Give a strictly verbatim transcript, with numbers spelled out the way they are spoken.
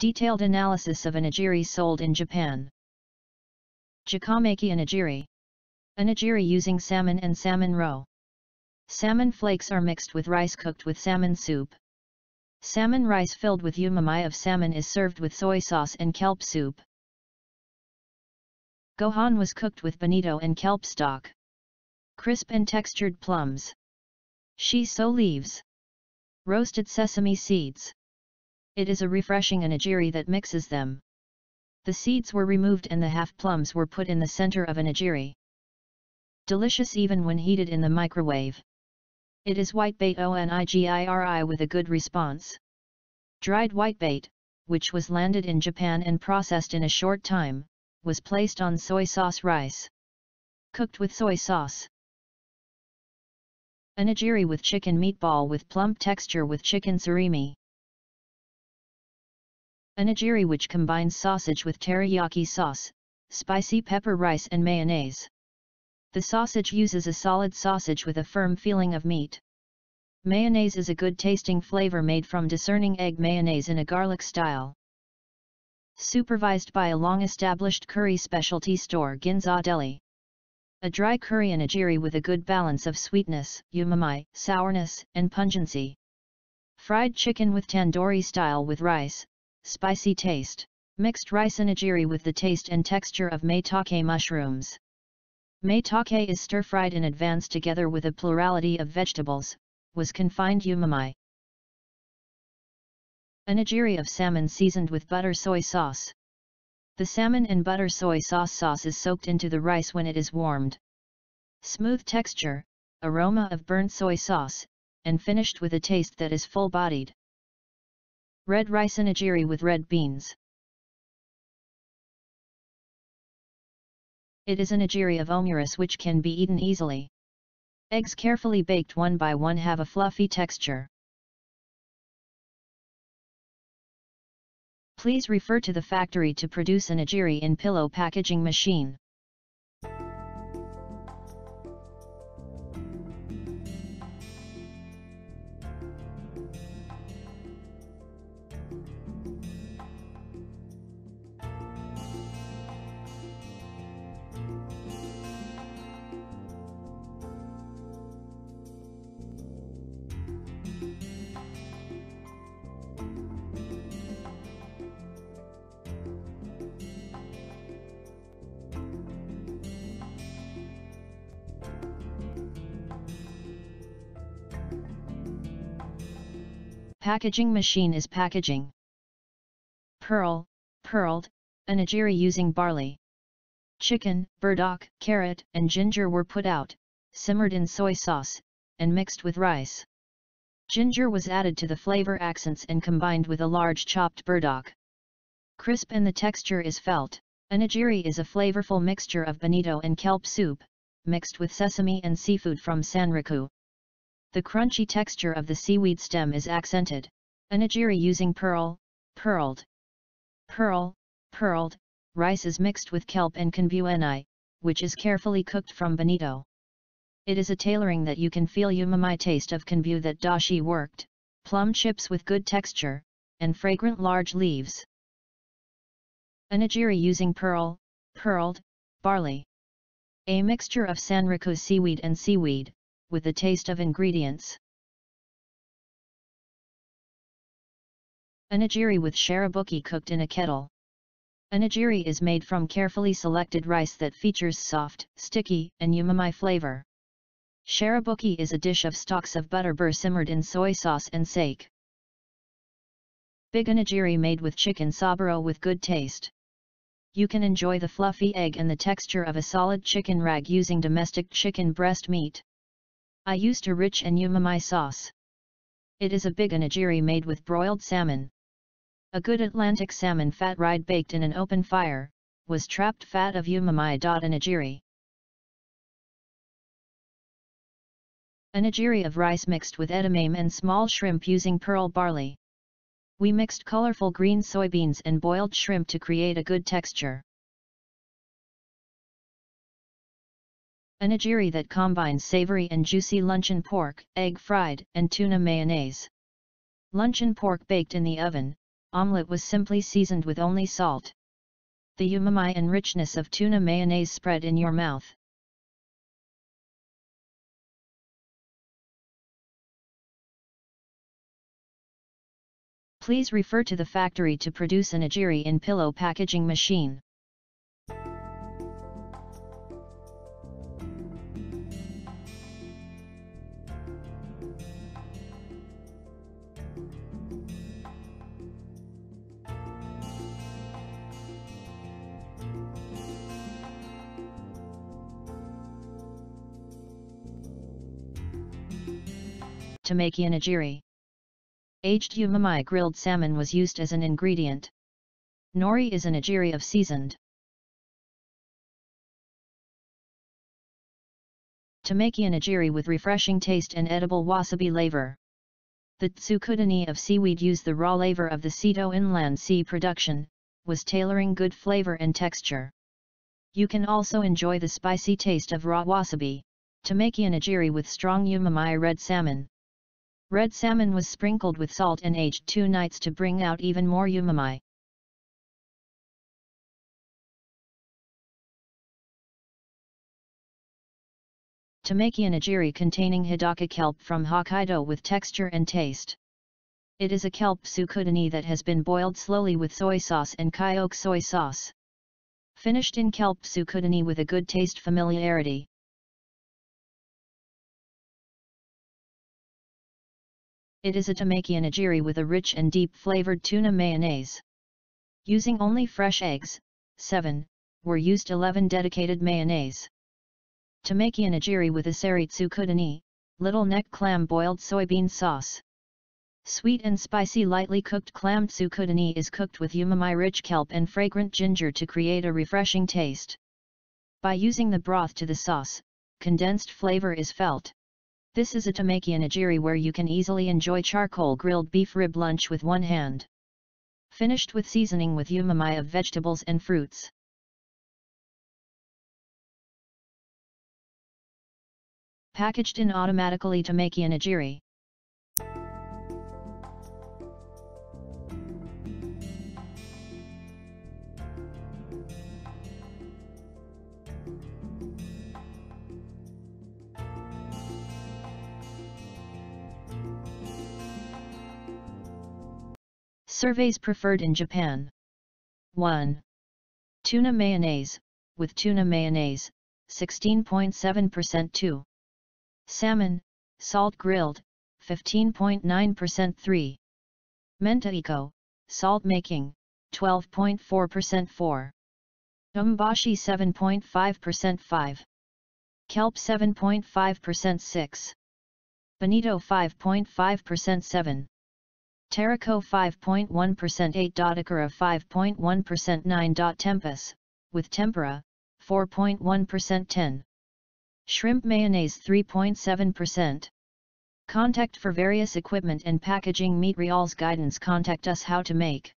Detailed analysis of onigiri sold in Japan. Jikameki onigiri. Onigiri using salmon and salmon roe. Salmon flakes are mixed with rice cooked with salmon soup. Salmon rice filled with umami of salmon is served with soy sauce and kelp soup. Gohan was cooked with bonito and kelp stock. Crisp and textured plums. Shiso leaves. Roasted sesame seeds. It is a refreshing onigiri that mixes them. The seeds were removed and the half plums were put in the center of onigiri. Delicious even when heated in the microwave. It is whitebait onigiri with a good response. Dried whitebait, which was landed in Japan and processed in a short time, was placed on soy sauce rice. Cooked with soy sauce. Onigiri with chicken meatball with plump texture with chicken surimi. Onigiri which combines sausage with teriyaki sauce, spicy pepper rice and mayonnaise. The sausage uses a solid sausage with a firm feeling of meat. Mayonnaise is a good tasting flavor made from discerning egg mayonnaise in a garlic style. Supervised by a long-established curry specialty store Ginza Deli. A dry curry onigiri with a good balance of sweetness, umami, sourness, and pungency. Fried chicken with tandoori style with rice. Spicy taste, mixed rice onigiri with the taste and texture of maitake mushrooms. Maitake is stir-fried in advance together with a plurality of vegetables, was confined umami. Onigiri of salmon seasoned with butter soy sauce. The salmon and butter soy sauce sauce is soaked into the rice when it is warmed. Smooth texture, aroma of burnt soy sauce, and finished with a taste that is full-bodied. Red rice onigiri with red beans. It is onigiri of omurus which can be eaten easily. Eggs carefully baked one by one have a fluffy texture. Please refer to the factory to produce onigiri in pillow packaging machine. Packaging machine is packaging. Pearl, pearled, onigiri using barley. Chicken, burdock, carrot, and ginger were put out, simmered in soy sauce, and mixed with rice. Ginger was added to the flavor accents and combined with a large chopped burdock. Crisp and the texture is felt. Onigiri is a flavorful mixture of bonito and kelp soup, mixed with sesame and seafood from Sanriku. The crunchy texture of the seaweed stem is accented. Onigiri using pearl, pearled. Pearl, pearled, rice is mixed with kelp and kombuenai, which is carefully cooked from bonito. It is a tailoring that you can feel umami taste of kombu that dashi worked, plum chips with good texture, and fragrant large leaves. Onigiri using pearl, pearled, barley. A mixture of Sanriku seaweed and seaweed, with the taste of ingredients. Onigiri with shirabuki cooked in a kettle. Onigiri is made from carefully selected rice that features soft, sticky, and umami flavor. Shirabuki is a dish of stalks of butterbur simmered in soy sauce and sake. Big onigiri made with chicken saburo with good taste. You can enjoy the fluffy egg and the texture of a solid chicken rag using domestic chicken breast meat. I used a rich and umami sauce. It is a big onigiri made with broiled salmon. A good Atlantic salmon fat ride baked in an open fire, was trapped fat of umami. Onigiri. Onigiri of rice mixed with edamame and small shrimp using pearl barley. We mixed colorful green soybeans and boiled shrimp to create a good texture. Onigiri that combines savory and juicy luncheon pork, egg fried, and tuna mayonnaise. Luncheon pork baked in the oven, omelette was simply seasoned with only salt. The umami and richness of tuna mayonnaise spread in your mouth. Please refer to the factory to produce an onigiri in pillow packaging machine. Tamaki onigiri. Aged umami grilled salmon was used as an ingredient. Nori is an onigiri of seasoned. Tamaki onigiri with refreshing taste and edible wasabi flavor. The tsukudani of seaweed used the raw flavor of the Seto inland sea production, was tailoring good flavor and texture. You can also enjoy the spicy taste of raw wasabi. Tamaki onigiri with strong umami red salmon. Red salmon was sprinkled with salt and aged two nights to bring out even more umami. Tamaki onigiri containing Hidaka kelp from Hokkaido with texture and taste. It is a kelp tsukudani that has been boiled slowly with soy sauce and kyoke soy sauce. Finished in kelp tsukudani with a good taste familiarity. It is a Tamaki onigiri with a rich and deep flavored tuna mayonnaise. Using only fresh eggs, seven, were used eleven dedicated mayonnaise. Tamaki onigiri with Asari tsukudani, little neck clam boiled soybean sauce. Sweet and spicy lightly cooked clam tsukudani is cooked with umami rich kelp and fragrant ginger to create a refreshing taste. By using the broth to the sauce, condensed flavor is felt. This is a Tamaki onigiri where you can easily enjoy charcoal grilled beef rib lunch with one hand. Finished with seasoning with umami of vegetables and fruits. Packaged in automatically Tamaki onigiri. Surveys preferred in Japan. one. Tuna mayonnaise, with tuna mayonnaise, sixteen point seven percent. two. Salmon, salt grilled, fifteen point nine percent. three. Mentaiko, salt making, twelve point four percent. four. Umbashi seven point five percent. five. Kelp seven point five percent. six. Bonito five point five percent. seven. Terrico five point one percent. eight. Dodakura five point one percent. nine. Tempus, with tempura, four point one percent. ten. Shrimp mayonnaise three point seven percent. Contact for various equipment and packaging materials guidance. Contact us how to make.